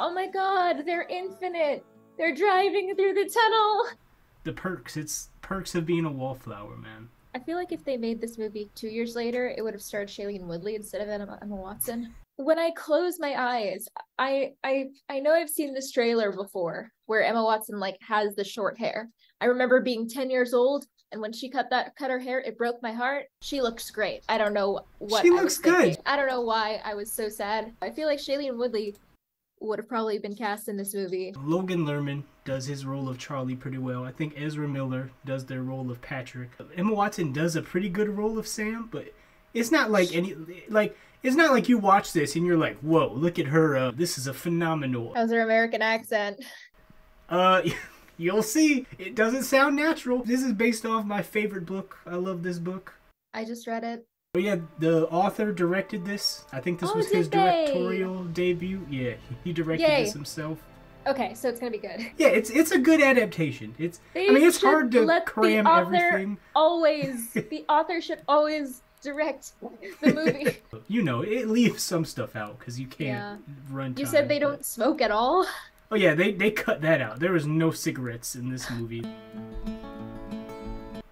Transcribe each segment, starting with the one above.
oh my God, they're infinite. They're driving through the tunnel. The perks. It's perks of being a wallflower, man. I feel like if they made this movie 2 years later, it would have starred Shailene Woodley instead of Emma Watson. When I close my eyes, I know I've seen this trailer before where Emma Watson like has the short hair. I remember being 10 years old, and when she cut her hair, it broke my heart. She looks great. I don't know what she looks good. I don't know why I was so sad. I feel like Shailene Woodley would have probably been cast in this movie. Logan Lerman does his role of Charlie pretty well. I think Ezra Miller does their role of Patrick. Emma Watson does a pretty good role of Sam, but it's not like it's not like you watch this and you're like, whoa, look at her. This is a phenomenal. How's her American accent? You'll see. It doesn't sound natural. This is based off my favorite book. I love this book. I just read it. But yeah, the author directed this. I think this was his directorial debut. Yeah, he directed this himself. Okay, so it's gonna be good. Yeah, it's a good adaptation. It's hard to cram everything. The author should always direct the movie. You know, it leaves some stuff out because you can't run. You said they don't smoke at all? Oh yeah, they cut that out. There was no cigarettes in this movie.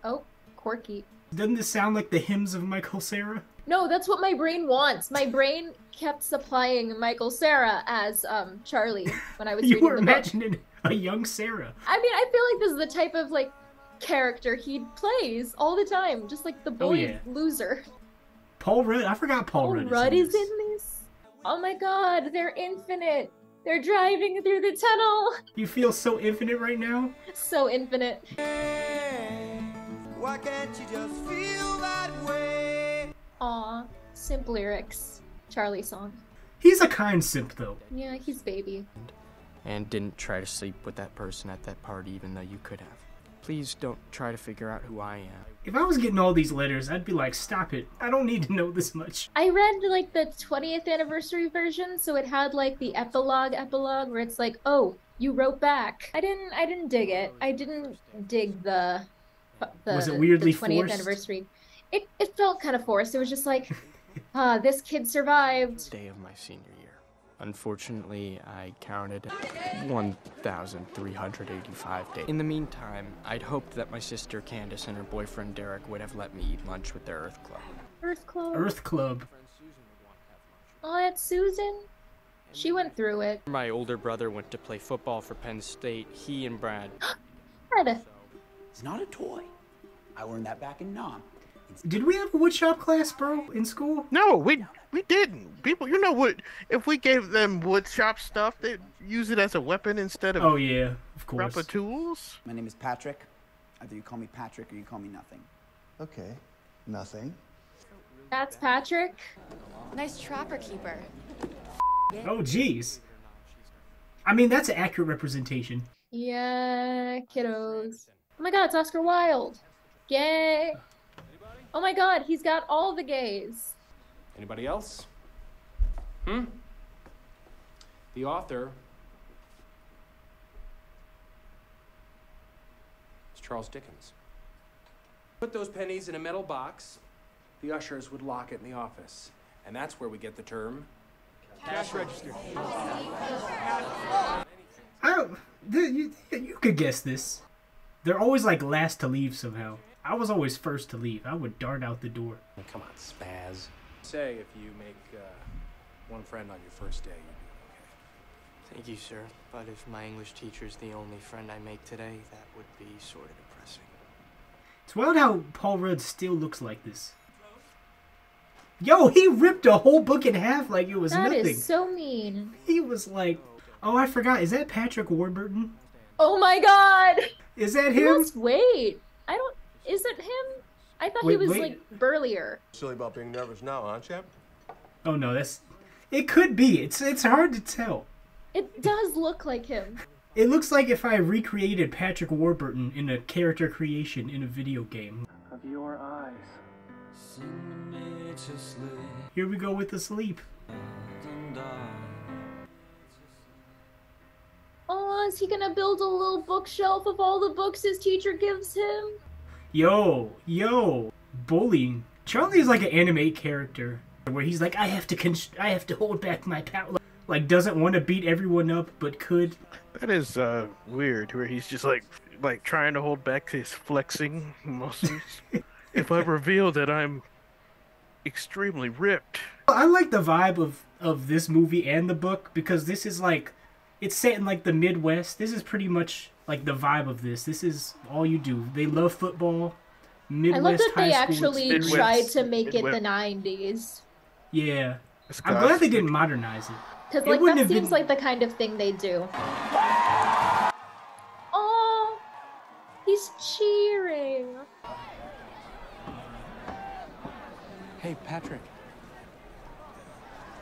Oh, quirky. Doesn't this sound like the hymns of Michael Cera? No, that's what my brain wants. My brain kept supplying Michael Cera as Charlie when I was reading the book. You were imagining a young Cera. I mean, I feel like this is the type of like character he plays all the time, just like the bully loser. Paul Rudd. I forgot Paul Rudd is in this. Oh my God, they're infinite. They're driving through the tunnel. You feel so infinite right now. So infinite. Why can't you just feel that way? Aw, simp lyrics. Charlie song. He's a kind simp though. Yeah, he's baby. And didn't try to sleep with that person at that party even though you could have. Please don't try to figure out who I am. If I was getting all these letters, I'd be like, stop it. I don't need to know this much. I read like the 20th anniversary version, so it had like the epilogue where it's like, oh, you wrote back. I didn't dig it. I didn't dig the... was it weirdly the 20th forced? Anniversary. It felt kind of forced. It was just like, this kid survived. Day of my senior year. Unfortunately, I counted 1,385 days. In the meantime, I'd hoped that my sister Candace and her boyfriend Derek would have let me eat lunch with their Earth Club. Earth Club? Earth Club. Oh, that's Susan? She went through it. My older brother went to play football for Penn State. He and Brad. Brad! It's not a toy. I learned that back in Nam. Did we have a woodshop class, bro, in school? No, we didn't. People, you know what? If we gave them woodshop stuff, they'd use it as a weapon instead of proper tools. My name is Patrick. Either you call me Patrick or you call me nothing. Okay, nothing. That's Patrick. Nice trapper keeper. Oh, jeez. I mean, that's an accurate representation. Yeah, kiddos. Oh my God, it's Oscar Wilde. Gay. Oh my God, he's got all the gays. Anybody else? Hmm? The author is Charles Dickens. Put those pennies in a metal box. The ushers would lock it in the office. And that's where we get the term cash register. Oh, you could guess this. They're always like last to leave somehow. I was always first to leave. I would dart out the door. Come on, spaz. Say if you make one friend on your first day, you'd be okay. Thank you, sir. But if my English teacher's the only friend I make today, that would be sort of depressing. It's wild how Paul Rudd still looks like this. Yo, he ripped a whole book in half like it was nothing. That is so mean. He was like, oh, I forgot. Is that Patrick Warburton? Oh my God! Is that him? He lost weight. I don't... Is it him? I thought he was like burlier. Silly about being nervous now, aren't you? Oh no, that's... It could be. It's hard to tell. It does look like him. It looks like if I recreated Patrick Warburton in a character creation in a video game. Of your eyes. Here we go with the sleep. Oh, is he gonna build a little bookshelf of all the books his teacher gives him? Yo, bullying. Charlie is like an anime character where he's like, I have to hold back my power. like doesn't want to beat everyone up but could. That is weird, where he's just like trying to hold back his flexing muscles. If I reveal that I'm extremely ripped. I like the vibe of this movie and the book, because this is like, it's set in like the Midwest. This is pretty much like the vibe of this. This is all you do. They love football. Midwest, I love that they actually tried to make it the 90s. Yeah. I'm glad they didn't modernize it. Because like, that seems like the kind of thing they do. Oh, he's cheering. Hey, Patrick.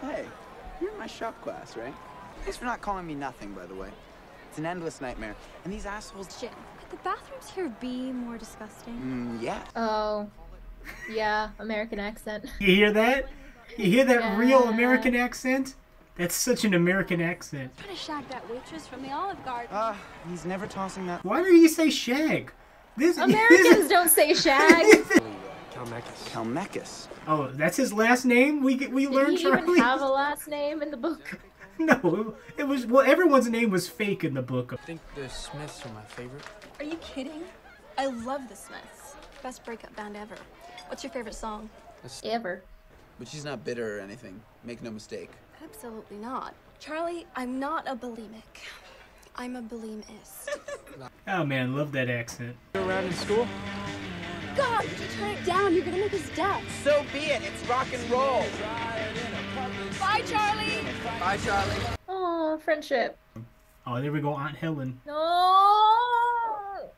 Hey, you're in my shop class, right? Thanks for not calling me nothing, by the way. It's an endless nightmare. And these assholes... Shit, could the bathrooms here be more disgusting? Yeah. Oh. Yeah, American accent. You hear that? You hear that real American accent? That's such an American accent. I'm trying to shag that waitress from the Olive Garden. He's never tossing that... Why did he say shag? This Americans don't say shag. Kalmekis. Kalmekis. Oh, that's his last name? We learned Charlie. Did he even have a last name in the book? No, it was, well, everyone's name was fake in the book. I think the Smiths are my favorite. Are you kidding? I love the Smiths. Best breakup band ever. What's your favorite song? Ever. But she's not bitter or anything. Make no mistake. Absolutely not. Charlie, I'm not a bulimic. I'm a bulimist. Oh man, love that accent. Around in school? God, if you turn it down, you're gonna make us deaf. So be it, it's rock and roll. Bye, Charlie. Bye, Charlie. Oh, friendship. Oh, there we go, Aunt Helen. No. Oh.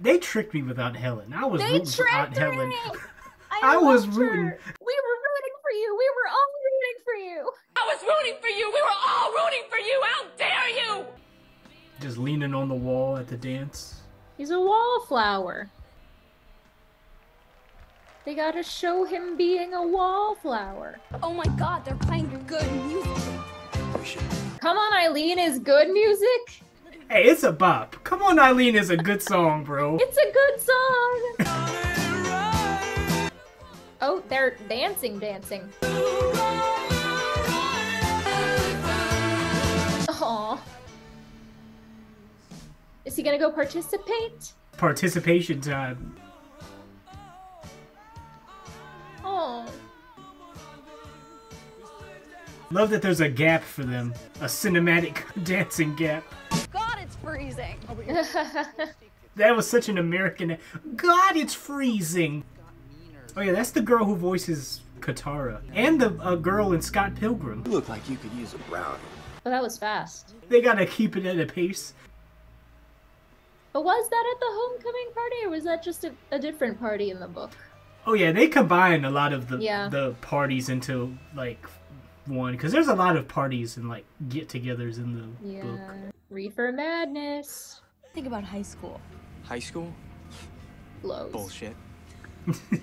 They tricked me with Aunt Helen. I was rooting for Aunt Helen. I was rooting. We were rooting for you. We were all rooting for you. I was rooting for you. We were all rooting for you. How dare you? Just leaning on the wall at the dance. He's a wallflower. They gotta show him being a wallflower. Oh my god, they're playing good music. Come On Eileen is good music? Hey, it's a bop. Come On Eileen is a good song, bro. It's a good song. Oh, they're dancing. Aww. Is he gonna go participate? Participation time. Love that there's a gap for them. A cinematic dancing gap. God, it's freezing. That was such an American... God, it's freezing. Oh yeah, that's the girl who voices Katara. And the girl in Scott Pilgrim. You look like you could use a brownie. Well, that was fast. They gotta keep it at a pace. But was that at the homecoming party, or was that just a different party in the book? Oh yeah, they combine a lot of the parties into, like... one, because there's a lot of parties and like get-togethers in the book. Reefer madness. Think about high school. High school? Blows. Bullshit.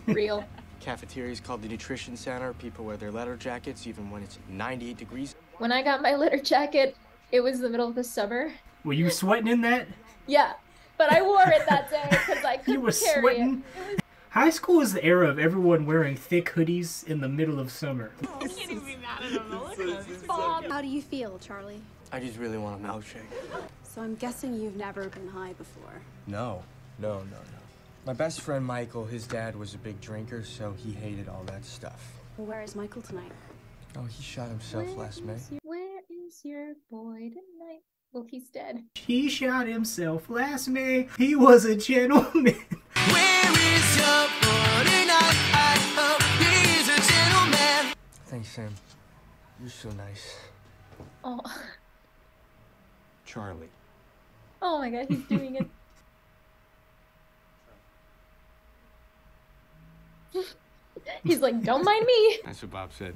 Real. Cafeterias called the nutrition center. People wear their letter jackets even when it's 98 degrees. When I got my letter jacket, it was the middle of the summer. Were you sweating in that? Yeah, but I wore it that day because I couldn't. You were carry sweating. It. High school is the era of everyone wearing thick hoodies in the middle of summer. I can't even be mad at him. Look at him. Bob, how do you feel, Charlie? I just really want a milkshake. So I'm guessing you've never been high before. No. My best friend Michael, his dad was a big drinker, so he hated all that stuff. Well, where is Michael tonight? Oh, he shot himself last night. Where is your boy tonight? Well, he's dead. He shot himself last May. He was a gentleman. Thanks, Sam. You're so nice. Oh. Charlie. Oh my god, he's doing it. He's like, don't mind me. That's what Bob said.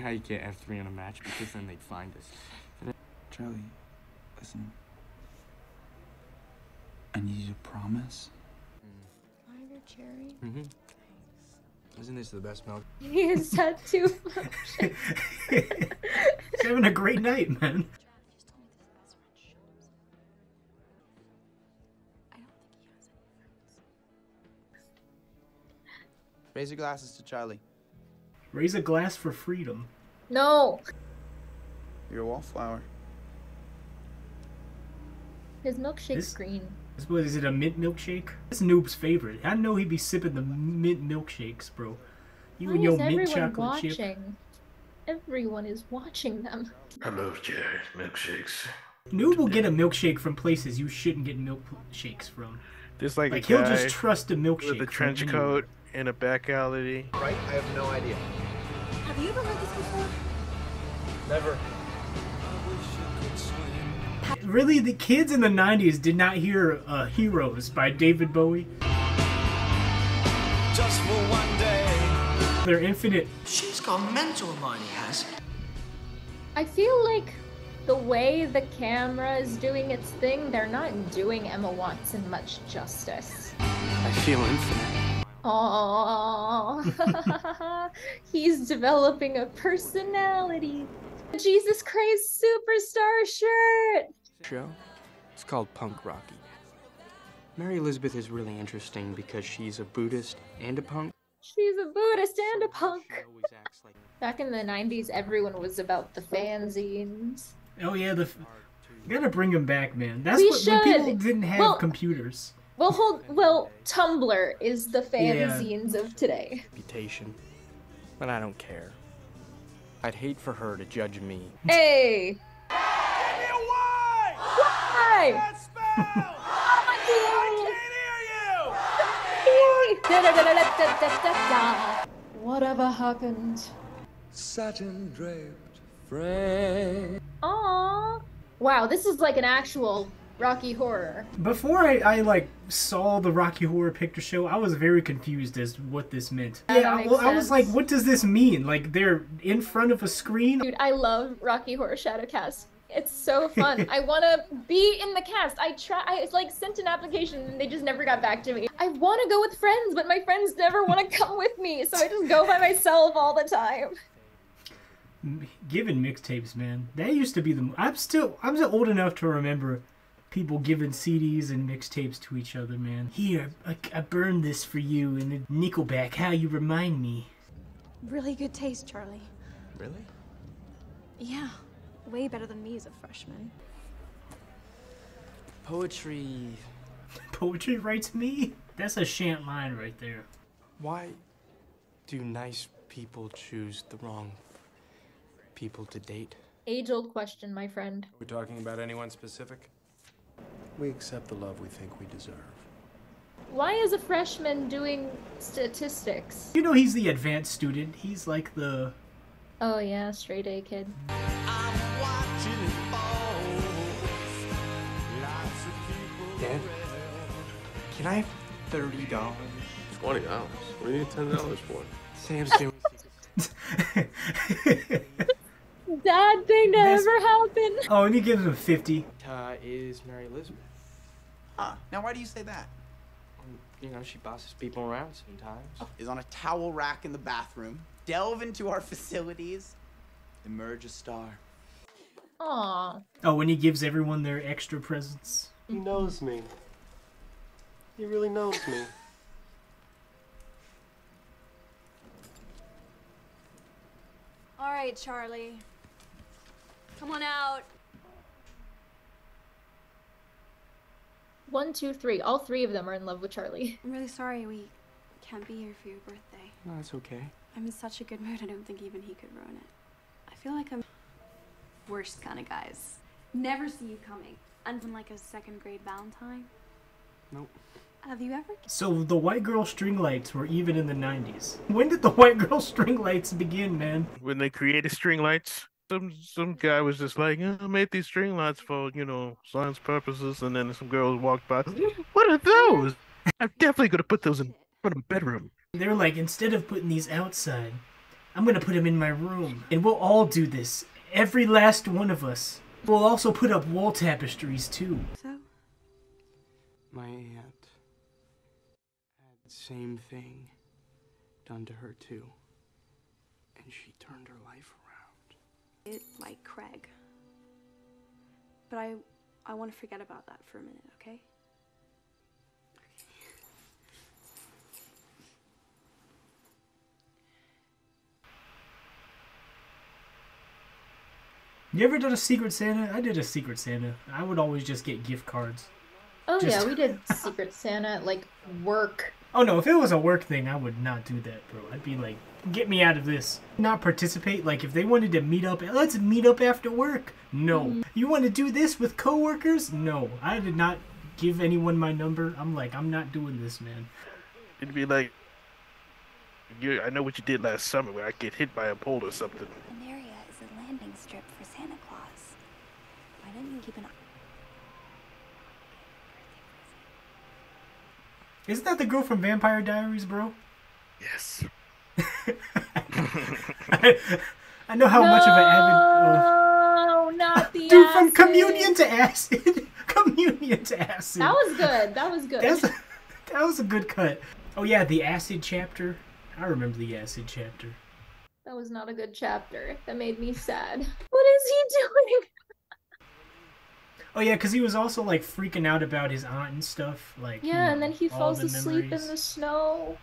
How you can't have three in a match, because then they'd find us. Charlie, listen. I need you to promise. Cherry. Mm-hmm. Isn't this the best milk? He is tattooed. He's having a great night, man. Raise your glasses to Charlie. Raise a glass for freedom. No. You're a wallflower. His milkshake's green. What is it, a mint milkshake? That's Noob's favorite. I know he'd be sipping the mint milkshakes, bro. You and your mint chocolate chip. Everyone is watching them. Hello, Jared. Milkshakes. Noob will get a milkshake from places you shouldn't get milkshakes from. There's like he'll just trust a milkshake. With a trench coat in a back alley. Right? I have no idea. Have you ever heard this before? Never. Really, the kids in the 90s did not hear Heroes by David Bowie. Just for one day. They're infinite. She's gone mental, Marnie has. I feel like the way the camera is doing its thing, they're not doing Emma Watson much justice. I feel infinite. Aww. He's developing a personality. Jesus Christ Superstar shirt! Show? It's called Punk Rocky. Mary Elizabeth is really interesting because she's a Buddhist and a punk. She's a Buddhist and a punk! Back in the 90s, everyone was about the fanzines. Oh yeah, the... You gotta bring them back, man. That's what people didn't have computers. Well, Tumblr is the fanzines of today. Reputation. But I don't care. I'd hate for her to judge me. Hey! Give me a Y! Why? I can't hear you! Whatever happened? Satin draped frame. Aww. Wow, this is like an actual Rocky Horror. Before I like saw the Rocky Horror Picture Show, I was very confused as what this meant. Yeah, I was like, what does this mean? Like they're in front of a screen. Dude, I love Rocky Horror Shadowcast. It's so fun. I want to be in the cast. I like sent an application and they just never got back to me. I want to go with friends, but my friends never want to come with me, so I just go by myself all the time. Giving mixtapes, man. That used to be the. I'm still old enough to remember. People giving CDs and mixtapes to each other, man. Here, I burned this for you in the Nickelback. How you remind me. Really good taste, Charlie. Really? Yeah, way better than me as a freshman. Poetry. Poetry writes me? That's a shant line right there. Why do nice people choose the wrong people to date? Age-old question, my friend. We're talking about anyone specific? We accept the love we think we deserve. Why is a freshman doing statistics? You know he's the advanced student. He's like the... Oh yeah, straight A kid. I'm watching it all. Lots of people... Dad? Can I have $30? $20? What do you need $10 for? Sam's doing... Dad, they never happen. Oh, and he gives him 50. Is Mary Elizabeth. Ah, now why do you say that? You know, she bosses people around sometimes. Oh. Is on a towel rack in the bathroom, delve into our facilities, emerge a star. Aww. Oh, and he gives everyone their extra presents. He knows me. He really knows me. All right, Charlie. Come on out. 1, 2, 3. All three of them are in love with Charlie. I'm really sorry we can't be here for your birthday. No, it's okay. I'm in such a good mood, I don't think even he could ruin it. I feel like I'm worst kind of guys. Never see you coming. Unlike like a second grade Valentine. Nope. Have you ever... So the white girl string lights were even in the 90s. When did the white girl string lights begin, man? When they created string lights, some guy was just like, oh, I made these string lights for, you know, science purposes, and then some girls walked by. What are those? I'm definitely going to put those in front of my bedroom. They're like, instead of putting these outside, I'm going to put them in my room. And we'll all do this. Every last one of us. We'll also put up wall tapestries, too. So? My aunt. Same thing done to her too, and she turned her life around. It like Craig, but I want to forget about that for a minute, okay? You ever done a Secret Santa? I did a Secret Santa. I would always just get gift cards. Oh, yeah, we did Secret Santa at, like, work. Oh, no, if it was a work thing, I would not do that, bro. I'd be like, get me out of this. Not participate. Like, if they wanted to meet up, let's meet up after work. No. Mm-hmm. You want to do this with coworkers? No. I did not give anyone my number. I'm like, I'm not doing this, man. It'd be like, I know what you did last summer where I get hit by a pole or something. An area is a landing strip for Santa Claus. Why don't you keep an eye? Isn't that the girl from Vampire Diaries, bro? Yes. I know how much of an avid... No, not the dude, acid. From Communion to Acid. Communion to Acid. That was good. That was good. That was a good cut. Oh, yeah, the Acid chapter. I remember the Acid chapter. That was not a good chapter. That made me sad. What is he doing? Oh, yeah, because he was also, like, freaking out about his aunt and stuff. Like, yeah, you know, and then he falls asleep in the snow.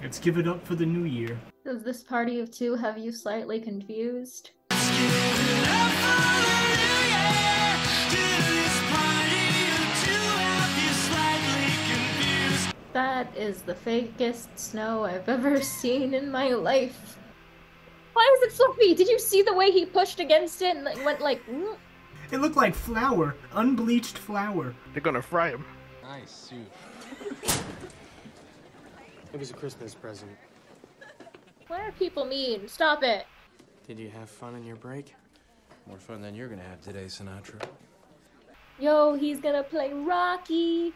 Let's give it up for the new year. Does this party of two have you slightly confused? That is the fakest snow I've ever seen in my life. Why is it fluffy? Did you see the way he pushed against it and like, went like... Mm? It looked like flour. Unbleached flour. They're gonna fry him. Nice soup. It was a Christmas present. Why are people mean? Stop it. Did you have fun in your break? More fun than you're gonna have today, Sinatra. Yo, he's gonna play Rocky.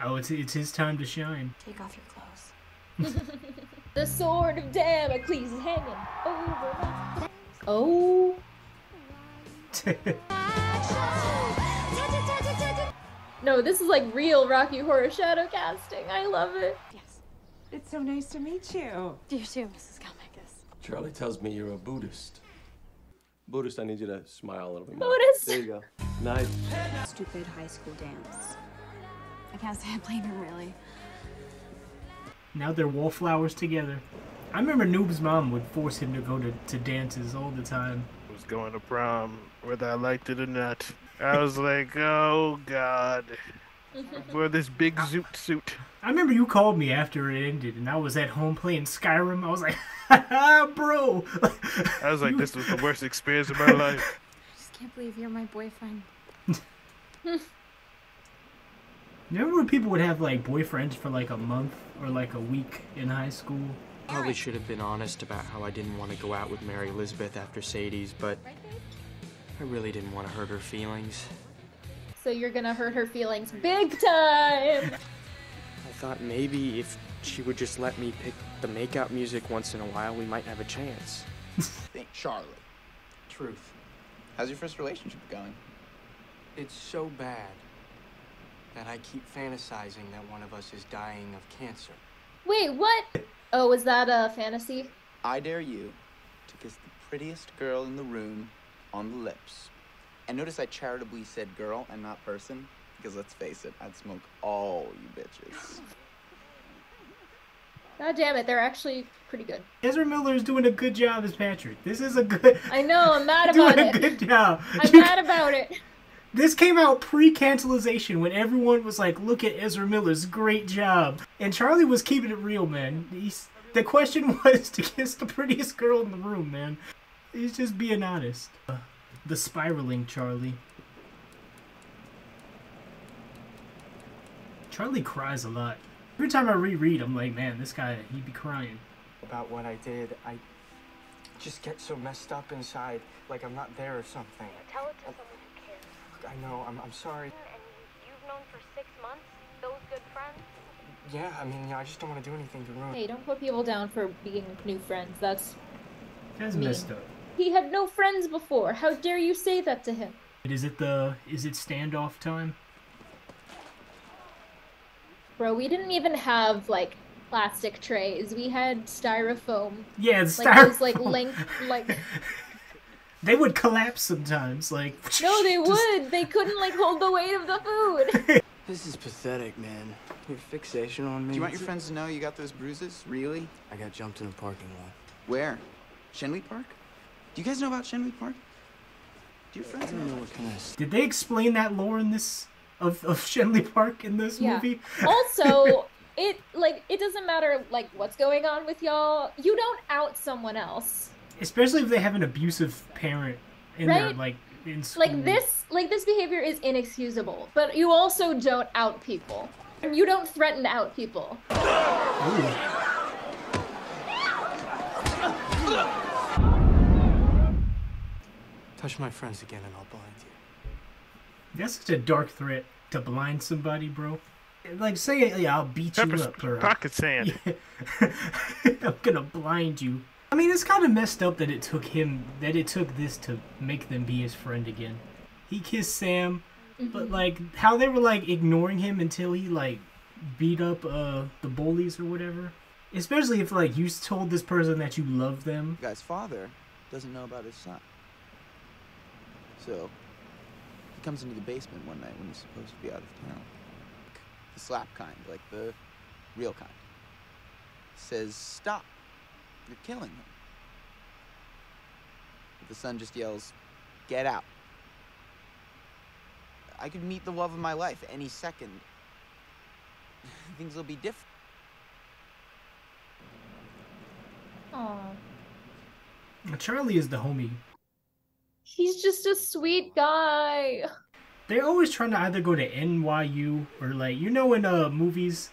Oh, it's his time to shine. Take off your clothes. The sword of Damocles is hanging over my... Oh. No, this is like real Rocky Horror shadow casting. I love it. Yes. It's so nice to meet you. You too, Mrs. Kalmakis. Charlie tells me you're a Buddhist. Buddhist, I need you to smile a little bit more. Buddhist. There you go. Nice. Stupid high school dance. I can't say I blame him, really. Now they're wallflowers together. I remember Noob's mom would force him to go to dances all the time. I was going to prom, whether I liked it or not. I was like, oh, God. I wore this big zoot suit. I remember you called me after it ended, and I was at home playing Skyrim. I was like, ha-ha, bro. I was like, this was the worst experience of my life. I just can't believe you're my boyfriend. Remember when people would have, like, boyfriends for, like, a month or, like, a week in high school? Probably should have been honest about how I didn't want to go out with Mary Elizabeth after Sadie's, but I really didn't want to hurt her feelings. So you're gonna hurt her feelings big time! I thought maybe if she would just let me pick the makeout music once in a while, we might have a chance. Charlotte, truth. How's your first relationship going? It's so bad that I keep fantasizing that one of us is dying of cancer. Wait, what? Oh, is that a fantasy? I dare you to kiss the prettiest girl in the room on the lips. And notice I charitably said girl and not person, because let's face it, I'd smoke all you bitches. God damn it, they're actually pretty good. Ezra Miller is doing a good job as Patrick. This is a good... I know, I'm mad about it. Doing a good job. I'm mad about it. This came out pre-cancelization when everyone was like, look at Ezra Miller's great job. And Charlie was keeping it real, man. The question was to kiss the prettiest girl in the room, man. He's just being honest. The spiraling Charlie. Charlie cries a lot. Every time I reread, I'm like, man, this guy, he'd be crying. About what I did, I just get so messed up inside, like I'm not there or something. Tell it to someone. I know, I'm sorry. And you've known for 6 months? Those good friends? Yeah, I mean, I just don't want to do anything to ruin... Hey, don't put people down for being new friends. That's messed up. He had no friends before. How dare you say that to him? Is it standoff time? Bro, we didn't even have, like, plastic trays. We had styrofoam. Yeah, it's styrofoam. Those, like, length, like... They would collapse sometimes, like... No, they would! They couldn't, like, hold the weight of the food! This is pathetic, man. Your fixation on me. Do you want your friends to know you got those bruises? Really? I got jumped in a parking lot. Where? Shenley Park? Do you guys know about Shenley Park? Do your friends know what kind of... Did they explain that lore in this... Of Shenley Park in this movie? Also... It doesn't matter, like, what's going on with y'all. You don't out someone else. Especially if they have an abusive parent in there, like, in school. Like, this behavior is inexcusable. But you also don't out people. You don't threaten to out people. Ooh. Touch my friends again and I'll blind you. That's such a dark threat, to blind somebody, bro. Like, say, yeah, I'll beat you up, or pocket sand. Yeah. I'm gonna blind you. I mean, it's kind of messed up that it took this to make them be his friend again. He kissed Sam, but like how they were like ignoring him until he like beat up the bullies or whatever. Especially if like you told this person that you love them. The guy's father doesn't know about his son, so he comes into the basement one night when he's supposed to be out of town. The slap kind, like the real kind. Says, stop. You're killing him. But the son just yells, get out. I could meet the love of my life any second. Things will be different. Aww. Charlie is the homie. He's just a sweet guy. They're always trying to either go to NYU or, like, you know, in movies,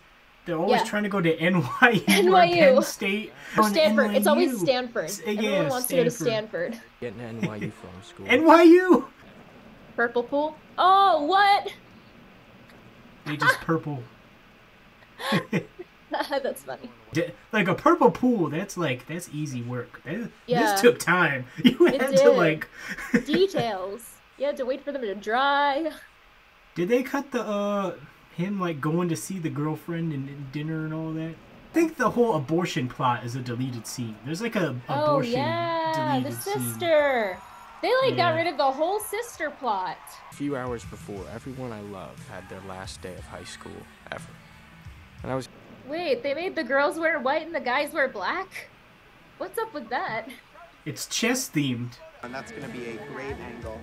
they're always trying to go to NYU or Penn State. Or Stanford. It's always Stanford. Everyone wants to go to Stanford. Getting an NYU from school. NYU! Purple pool? Oh, what? They just purple. That's funny. Like, a purple pool, that's easy work. This took time. You had to, like... Details. You had to wait for them to dry. Did they cut the, him, like, going to see the girlfriend and dinner and all that? I think the whole abortion plot is a deleted scene. There's, like, a abortion deleted the sister. Scene. They, like, got rid of the whole sister plot. A few hours before, everyone I love had their last day of high school ever. And I was... Wait, they made the girls wear white and the guys wear black? What's up with that? It's chess-themed. And that's going to be a great angle.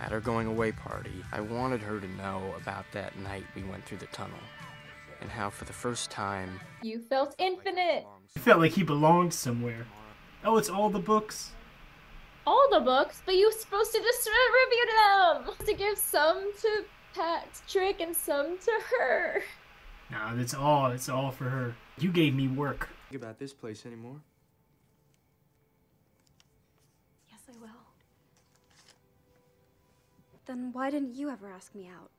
At her going away party, I wanted her to know about that night we went through the tunnel and how for the first time... You felt infinite. You felt like he belonged somewhere. Oh, it's all the books? All the books? But you're supposed to just review them! To give some to Patrick and some to her. No, that's all. It's all for her. You gave me work. About this place anymore? Yes, I will. Then why didn't you ever ask me out?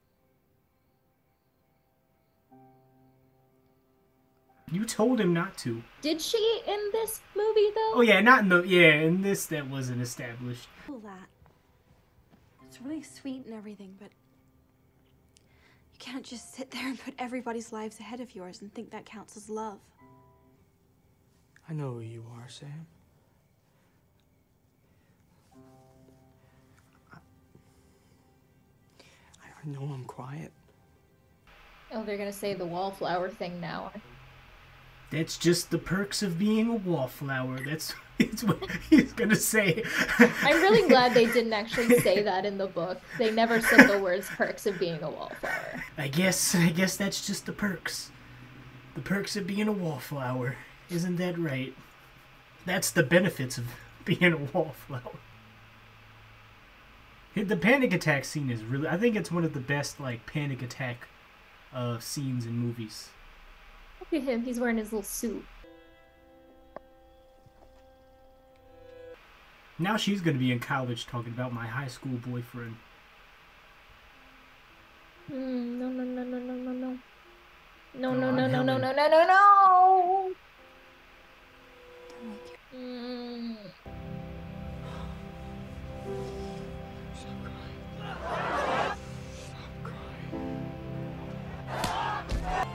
You told him not to. Did she in this movie though? Oh yeah, not in the in this that wasn't established. All that. It's really sweet and everything, but you can't just sit there and put everybody's lives ahead of yours and think that counts as love. I know who you are, Sam. I know I'm quiet. Oh, they're gonna say the wallflower thing now. That's just the perks of being a wallflower. That's what he's gonna say. I'm really glad they didn't actually say that in the book. They never said the words perks of being a wallflower. I guess that's just the perks. The perks of being a wallflower. Isn't that right? That's the benefits of being a wallflower. The panic attack scene is really... I think it's one of the best, like, panic attack scenes in movies. Look at him. He's wearing his little suit. Now she's going to be in college talking about my high school boyfriend. No, no, no, no, no, no, no. No, no, no, no, no, no, no, no, no! Mm. Stop crying. Stop crying.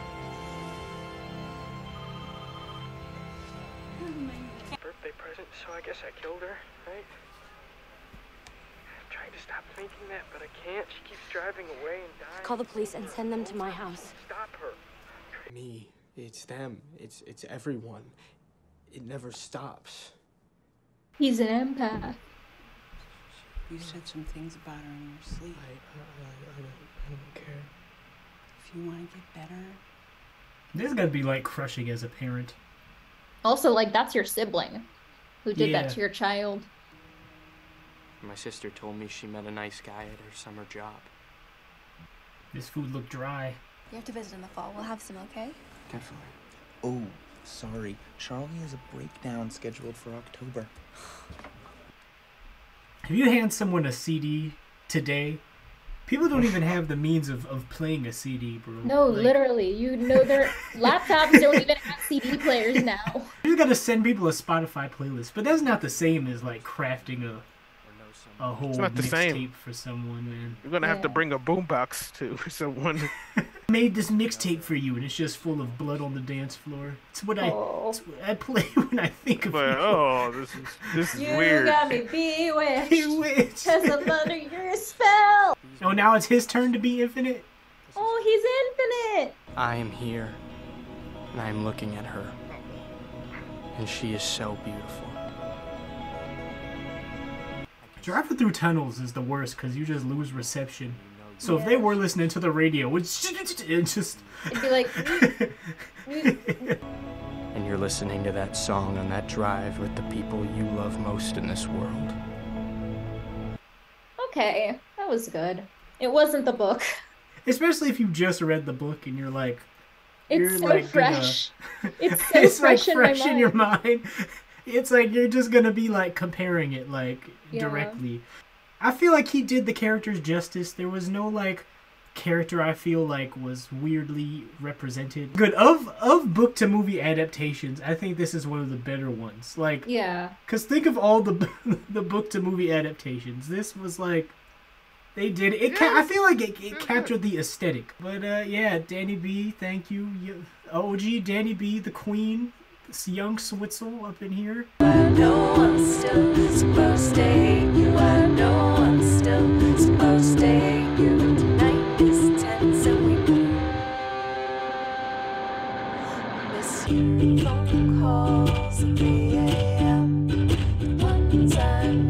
Birthday present, so I guess I killed her, right? Try to stop thinking that, but I can't. She keeps driving away and dying. Call the police and send them to my house. Stop her. Me. It's them. It's everyone. It never stops. He's an empath. You said some things about her in your sleep. I don't care. If you want to get better. This is gonna be like crushing as a parent. Also, like, that's your sibling who did that to your child. My sister told me she met a nice guy at her summer job. This food looked dry. You have to visit in the fall. We'll have some, okay? Definitely. Oh, sorry. Charlie has a breakdown scheduled for October. If you hand someone a CD today, people don't even have the means of playing a CD, bro. No, like, literally. You know, their laptops don't even have CD players now. You gotta send people a Spotify playlist, but that's not the same as, like, crafting a whole mixtape for someone, man. You're gonna have to bring a boombox to someone. Made this mixtape for you, and it's just full of blood on the dance floor. It's what I play when I think of it. Oh, this is weird. You got me bewitched. Bewitched. Because I'm under your spell. Oh, now it's his turn to be infinite? Oh, he's infinite. I am here, and I am looking at her. And she is so beautiful. Driving through tunnels is the worst because you just lose reception. So if they were listening to the radio, it'd be like... And you're listening to that song on that drive with the people you love most in this world. Okay, that was good. It wasn't the book. Especially if you just read the book and you're like... It's so fresh. It's so fresh in your mind. It's like you're just gonna be like comparing it like directly. I feel like he did the characters justice. There was no like character I feel like was weirdly represented. Good of book to movie adaptations. I think this is one of the better ones. Like cause think of all the book to movie adaptations. This was like they did it. I feel like it captured the aesthetic. But yeah, Dani B, thank you. OG Dani B, the queen. This young Switzel up in here. I know I'm still supposed to hate you. I know I'm still supposed to hate you. Tonight is tense and we miss you. Phone calls at 3 a.m. One time.